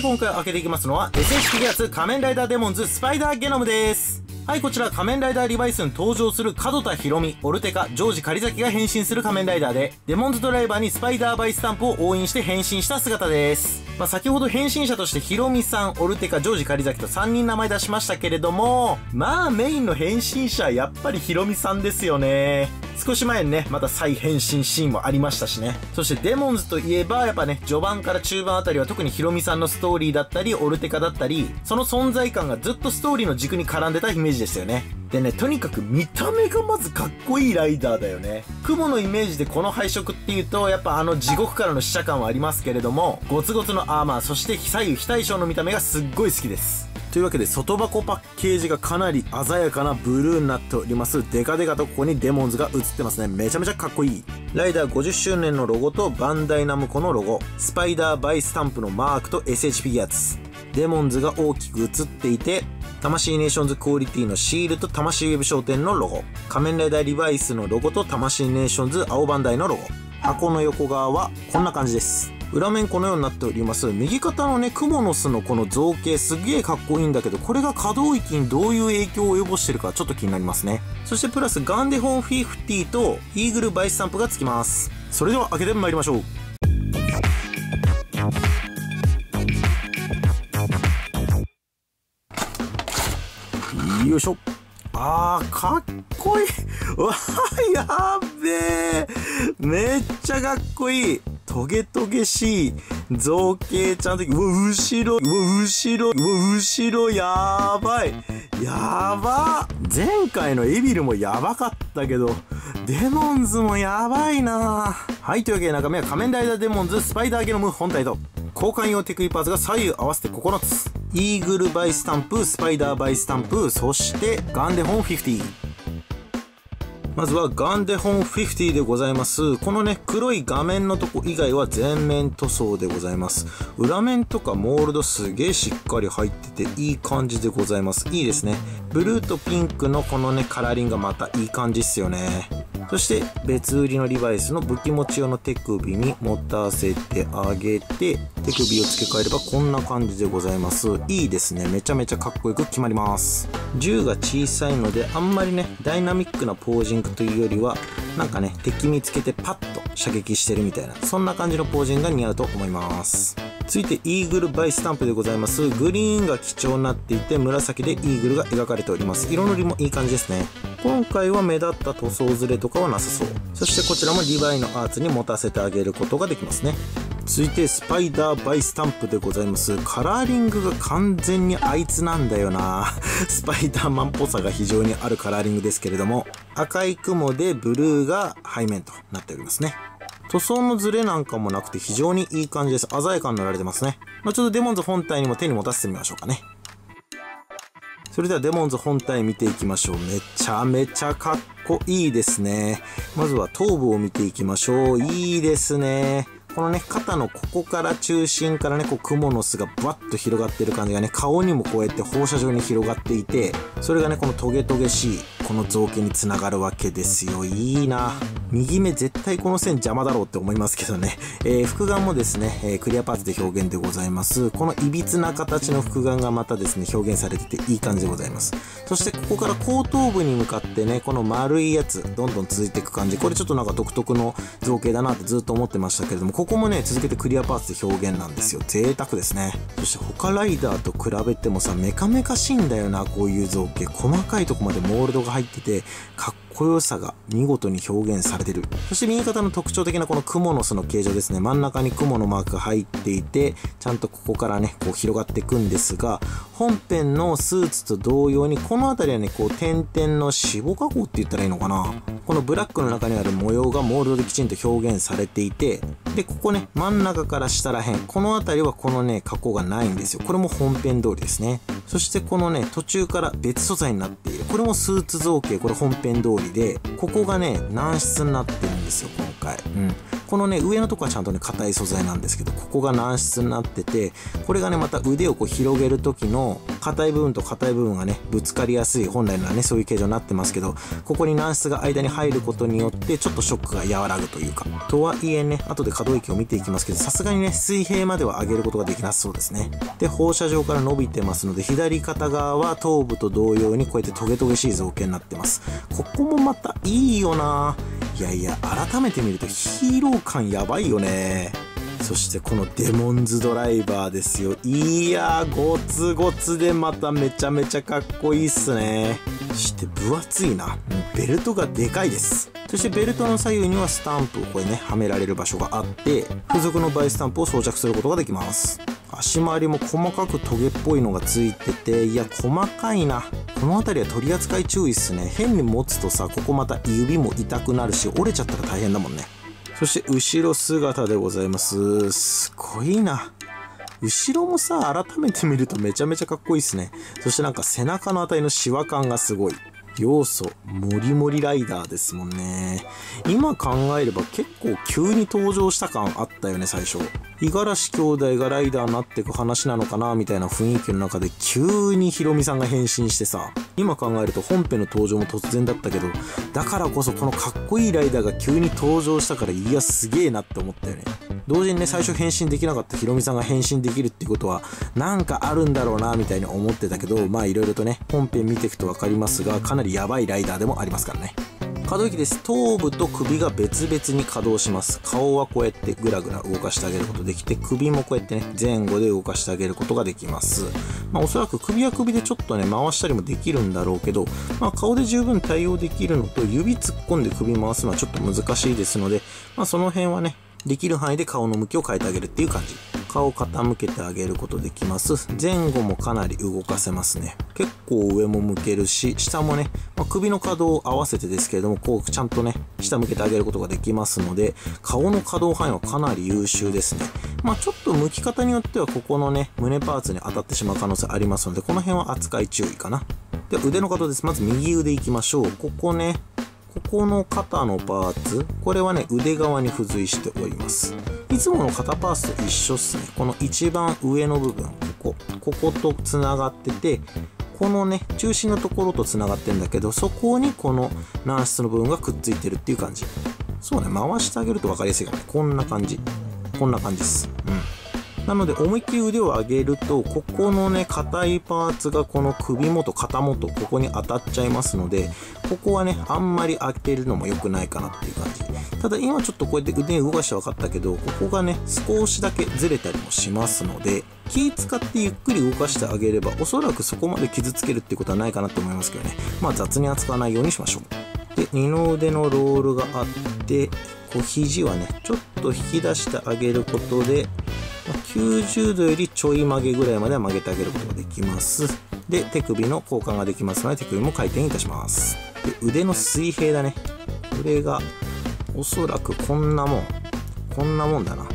して今回開けていきますのは S.H.Figuarts 仮面ライダーデモンズスパイダーゲノムです。はい、こちら仮面ライダーリバイスに登場する門田ヒロミ、オルテカ、ジョージ狩崎が変身する仮面ライダーで、デモンズドライバーにスパイダーバイスタンプを押印して変身した姿です。先ほど変身者としてヒロミさん、オルテカ、ジョージ狩崎と3人名前出しましたけれども、メインの変身者はやっぱりヒロミさんですよね。少し前にね、また再変身シーンもありましたしね。そしてデモンズといえば、やっぱね、序盤から中盤あたりは特にヒロミさんのストーリーだったり、オルテカだったり、その存在感がずっとストーリーの軸に絡んでたイメージですよね。でね、とにかく見た目がまずかっこいいライダーだよね。雲のイメージでこの配色っていうと、やっぱあの地獄からの死者感はありますけれども、ゴツゴツのアーマー、そして左右非対称の見た目がすっごい好きです。というわけで、外箱パッケージがかなり鮮やかなブルーになっております。デカデカとここにデモンズが映ってますね。めちゃめちゃかっこいい。ライダー50周年のロゴとバンダイナムコのロゴ、スパイダーバイスタンプのマークと S.H.Figuarts。デモンズが大きく映っていて、魂ネーションズクオリティのシールと魂ウェブ商店のロゴ、仮面ライダーリバイスのロゴと魂ネーションズ青バンダイのロゴ。箱の横側はこんな感じです。裏面このようになっております。右肩のね、クモの巣のこの造形すげえかっこいいんだけど、これが可動域にどういう影響を及ぼしてるかちょっと気になりますね。そしてプラスガンデホン50とイーグルバイスタンプがつきます。それでは開けてまいりましょう。よいしょ。かっこいい。わー、やーべー、めっちゃかっこいい。トゲトゲしい造形ちゃんと、うわ後ろやーばい、やば。前回のエビルもやばかったけど、デモンズもやばいな。はい、というわけで中身は仮面ライダーデモンズスパイダーゲノム本体と交換用テクニパーツが左右合わせて9つ、イーグルバイスタンプ、スパイダーバイスタンプ、そしてガンデホン50。まずはガンデホン50でございます。このね、黒い画面のとこ以外は全面塗装でございます。裏面とかモールドすげえしっかり入ってていい感じでございます。いいですね。ブルーとピンクのこのね、カラーリングがまたいい感じっすよね。そして別売りのリバイスの武器持ち用の手首に持たせてあげて、手首を付け替えればこんな感じでございます。いいですね。めちゃめちゃかっこよく決まります。銃が小さいのであんまりね、ダイナミックなポージングというよりは、なんかね、敵につけてパッと射撃してるみたいな、そんな感じのポージングが似合うと思います。ついてイーグルバイスタンプでございます。グリーンが基調になっていて、紫でイーグルが描かれております。色塗りもいい感じですね。今回は目立った塗装ずれとかはなさそう。そしてこちらもリヴァイのアーツに持たせてあげることができますね。続いてスパイダーバイスタンプでございます。カラーリングが完全にあいつなんだよな。スパイダーマンっぽさが非常にあるカラーリングですけれども、赤い雲でブルーが背面となっておりますね。塗装のズレなんかもなくて非常にいい感じです。鮮やかに塗られてますね。ちょっとデモンズ本体にも手に持たせてみましょうかね。それではデモンズ本体見ていきましょう。めちゃめちゃかっこいいですね。まずは頭部を見ていきましょう。いいですね。このね、肩のここから中心からね、こうクモの巣がバッと広がってる感じがね、顔にもこうやって放射状に広がっていて、それがね、このトゲトゲしい、この造形につながるわけですよ。いいな。右目絶対この線邪魔だろうって思いますけどね。複眼もですね、クリアパーツで表現でございます。このいびつな形の複眼がまたですね、表現されてていい感じでございます。そしてここから後頭部に向かってね、この丸いやつ、どんどん続いていく感じ。これちょっとなんか独特の造形だなってずっと思ってましたけれども、ここもね、続けてクリアパーツで表現なんですよ。贅沢ですね。そして他ライダーと比べてもさ、メカメカしいんだよな、こういう造形。細かいとこまでモールドが入ってて、かっこよさが見事に表現されてる。そして右肩の特徴的なこのクモの巣の形状ですね。真ん中にクモのマークが入っていて、ちゃんとここからね、こう広がっていくんですが、本編のスーツと同様に、この辺りはね、こう点々の死亡加工って言ったらいいのかな。このブラックの中にある模様がモールドできちんと表現されていて、で、ここね、真ん中から下らへん。この辺りはこのね、加工がないんですよ。これも本編通りですね。そしてこのね、途中から別素材になっている。これもスーツ造形、これ本編通りで、ここがね、軟質になってるんですよ、今回。このね、上のとこはちゃんとね、硬い素材なんですけど、ここが軟質になってて、これがね、また腕をこう広げる時の、硬い部分と硬い部分がねぶつかりやすい本来のはねそういう形状になってますけど、ここに軟質が間に入ることによってちょっとショックが和らぐというか、とはいえね後で可動域を見ていきますけど、さすがにね水平までは上げることができなさそうですね。で放射状から伸びてますので、左肩側は頭部と同様にこうやってトゲトゲしい造形になってます。ここもまたいいよな。いやいや改めて見るとヒーロー感やばいよね。そしてこのデモンズドライバーですよ。いやーゴツゴツでまためちゃめちゃかっこいいっすね。そして分厚いな。ベルトがでかいです。そしてベルトの左右にはスタンプをこれねはめられる場所があって、付属のバイスタンプを装着することができます。足回りも細かくトゲっぽいのがついてて、いや細かいな。この辺りは取り扱い注意っすね。変に持つとさ、ここまた指も痛くなるし折れちゃったら大変だもんね。そして後ろ姿でございます。すごいな。後ろもさ改めて見るとめちゃめちゃかっこいいですね。そしてなんか背中のあたりのシワ感がすごい。要素モリモリライダーですもんね。今考えれば結構急に登場した感あったよね。最初五十嵐兄弟がライダーになっていく話なのかなみたいな雰囲気の中で急にヒロミさんが変身してさ、今考えると本編の登場も突然だったけど、だからこそこのかっこいいライダーが急に登場したから、いやすげえなって思ったよね。同時にね最初変身できなかったヒロミさんが変身できるっていうことはなんかあるんだろうなみたいに思ってたけど、まあいろいろとね本編見ていくと分かりますが、かなりやばいライダーでもありますからね。可動域です。頭部と首が別々に稼働します。顔はこうやってグラグラ動かしてあげることできて、首もこうやってね前後で動かしてあげることができます。まあおそらく首は首でちょっとね回したりもできるんだろうけど、まあ顔で十分対応できるのと、指突っ込んで首回すのはちょっと難しいですので、まあその辺はねできる範囲で顔の向きを変えてあげるっていう感じ。顔を傾けてあげることできます。前後もかなり動かせますね。結構上も向けるし下もね、まあ、首の可動を合わせてですけれども、こうちゃんとね下向けてあげることができますので、顔の可動範囲はかなり優秀ですね。まあちょっと向き方によってはここのね胸パーツに当たってしまう可能性ありますので、この辺は扱い注意かな。で腕の可動です。まず右腕いきましょう。ここね、ここの肩のパーツ、これはね腕側に付随しております。いつもの肩パーツと一緒っすね。この一番上の部分、こことつながってて、このね中心のところとつながってんだけど、そこにこの軟質の部分がくっついてるっていう感じ。そうね、回してあげると分かりやすいかもね。こんな感じです。なので思いっきり腕を上げると、ここのね硬いパーツがこの首元肩元ここに当たっちゃいますので、ここはねあんまり開けるのも良くないかなっていう感じ。ただ今ちょっとこうやって腕動かして分かったけど、ここがね少しだけずれたりもしますので、気使ってゆっくり動かしてあげればおそらくそこまで傷つけるっていうことはないかなと思いますけどね。まあ雑に扱わないようにしましょう。で二の腕のロールがあって、こう肘はねちょっと引き出してあげることで90度よりちょい曲げぐらいまでは曲げてあげることができます。で手首の交換ができますので、手首も回転いたします。で腕の水平だね。これがおそらくこんなもんだな。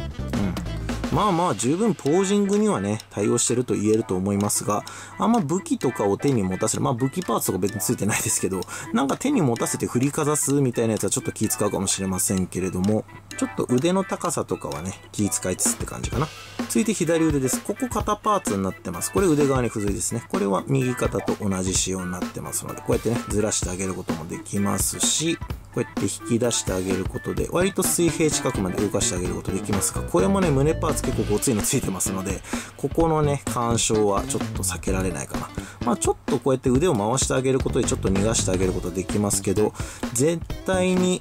まあまあ十分ポージングにはね対応してると言えると思いますが、あんま武器とかを手に持たせる、まあ武器パーツとか別についてないですけど、なんか手に持たせて振りかざすみたいなやつはちょっと気使うかもしれませんけれども、ちょっと腕の高さとかはね気使いつつって感じかな。続いて左腕です。ここ肩パーツになってます。これ腕側に付随ですね。これは右肩と同じ仕様になってますので、こうやってねずらしてあげることもできますし、こうやって引き出してあげることで割と水平近くまで動かしてあげることできますが、これもね胸パーツ結構ごついのついてますので、ここのね干渉はちょっと避けられないかな。まあちょっとこうやって腕を回してあげることでちょっと逃がしてあげることできますけど、絶対に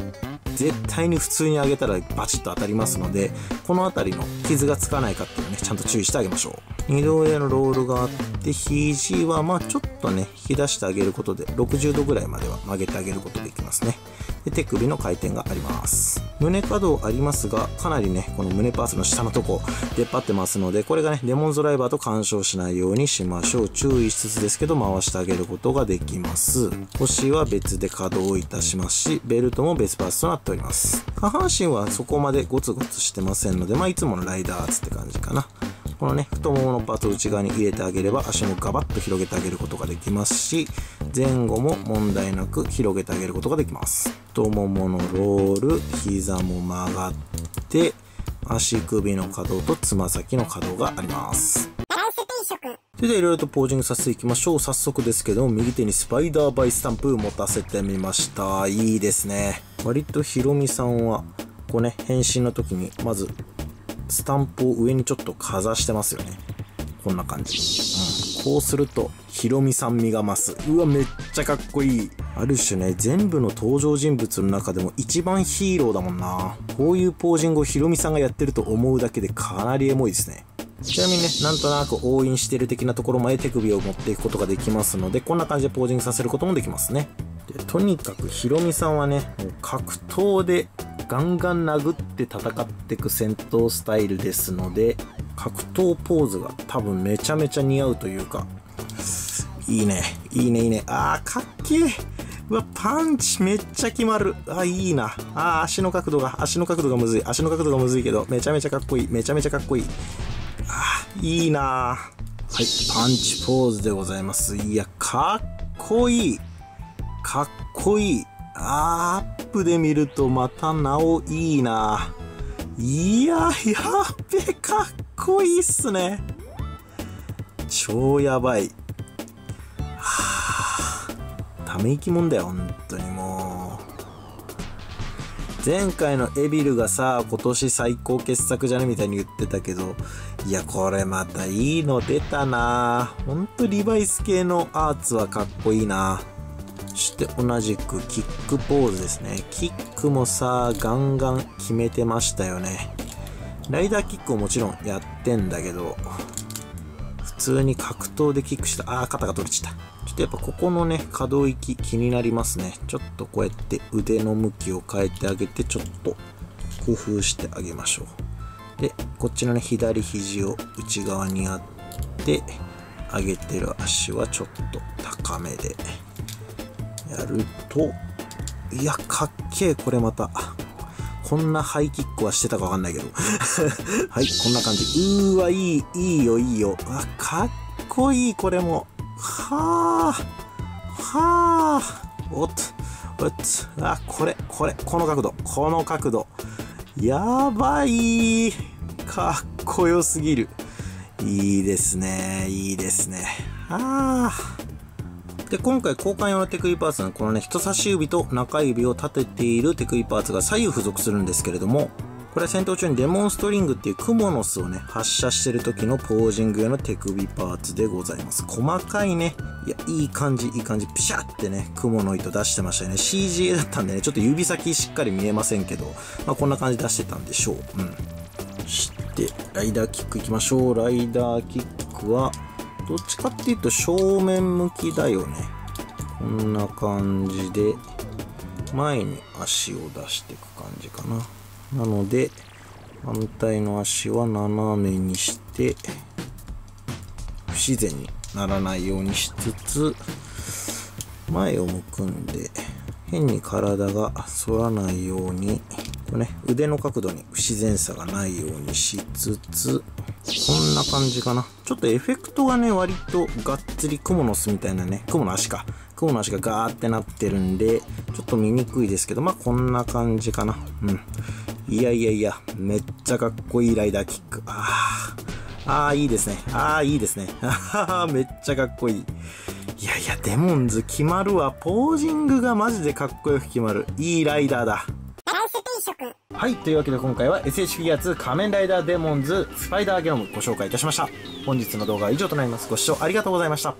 普通に上げたらバチッと当たりますので、この辺りの傷がつかないかっていうのをねちゃんと注意してあげましょう。二度腕のロールがあって、肘はまあちょっとね引き出してあげることで60度ぐらいまでは曲げてあげることできますね。で手首の回転があります。胸可動ありますが、かなりねこの胸パーツの下のとこ出っ張ってますので、これがねデモンズドライバーと干渉しないようにしましょう。注意しつつですけど回してあげることができます。腰は別で可動いたしますし、ベルトも別パーツとなっております。下半身はそこまでゴツゴツしてませんので、まあいつものライダーつって感じかな。このね太もものパーツを内側に入れてあげれば足もガバッと広げてあげることができますし、前後も問題なく広げてあげることができます。太もものロール、膝も曲がって、足首の可動とつま先の可動があります。とそれではいろいろとポージングさせていきましょう。早速ですけども、右手にスパイダーバイスタンプ持たせてみました。いいですね。割とヒロミさんは、こうね、変身の時に、まず、スタンプを上にちょっとかざしてますよね。こんな感じ。うん、こうすると、ヒロミさん味が増す。うわ、めっちゃかっこいい。ある種ね、全部の登場人物の中でも一番ヒーローだもんな。こういうポージングをヒロミさんがやってると思うだけでかなりエモいですね。ちなみにね、なんとなく押印してる的なところまで手首を持っていくことができますので、こんな感じでポージングさせることもできますね。で、とにかくヒロミさんはね、もう格闘でガンガン殴って戦っていく戦闘スタイルですので、格闘ポーズが多分めちゃめちゃ似合うというか、いいね、いいね、いいね。あー、かっけー。うわ、パンチめっちゃ決まる。あ、いいな。あ、足の角度がむずい。足の角度がむずいけど、めちゃめちゃかっこいい。めちゃめちゃかっこいい。あ、いいな。はい、パンチポーズでございます。いや、かっこいい。かっこいい。あー、アップで見るとまたなおいいな。いや、やっべ、かっこいいっすね。超やばい。ため息もんだよ、本当にもう。前回のエビルがさ、今年最高傑作じゃねみたいに言ってたけど、いや、これまたいいの出たな。ほんとリバイス系のアーツはかっこいいな。そして同じくキックポーズですね。キックもさ、ガンガン決めてましたよね。ライダーキックをもちろんやってんだけど、普通に格闘でキックした。あー、肩が取れちゃった。ちょっとやっぱここのね、可動域気になりますね。ちょっとこうやって腕の向きを変えてあげて、ちょっと工夫してあげましょう。で、こっちのね、左肘を内側にやって、上げてる足はちょっと高めでやると、いや、かっけえ、これまた。こんなハイキックはしてたかわかんないけど。はい、こんな感じ。うーわ、いい、いいよ、いいよ。あ、かっこいい、これも。はあ、はあ、おっと、おっと、あ、これ、この角度、やばい、かっこよすぎる。いいですね、いいですね。はあ。で、今回交換用の手首パーツは、このね、人差し指と中指を立てている手首パーツが左右付属するんですけれども、これは戦闘中にデモンストリングっていうクモの巣をね、発射してる時のポージング用の手首パーツでございます。細かいね。いや、いい感じ。ピシャってね、クモの糸出してましたよね。CGA だったんでね、ちょっと指先しっかり見えませんけど、まあこんな感じ出してたんでしょう。うん。そして、ライダーキックいきましょう。ライダーキックは、どっちかっていうと正面向きだよね。こんな感じで、前に足を出していく感じかな。なので、反対の足は斜めにして、不自然にならないようにしつつ、前を向くんで、変に体が反らないように、こうね、腕の角度に不自然さがないようにしつつ、こんな感じかな。ちょっとエフェクトがね、割とがっつりクモの巣みたいなね、クモの足がガーってなってるんで、ちょっと見にくいですけど、まあこんな感じかな。うん。いや、めっちゃかっこいいライダーキック。あー、いいですね。めっちゃかっこいい。いや、デモンズ決まるわ。ポージングがマジでかっこよく決まる。いいライダーだ。はい、というわけで今回は S.H.Figuarts 仮面ライダーデモンズスパイダーゲノムご紹介いたしました。本日の動画は以上となります。ご視聴ありがとうございました。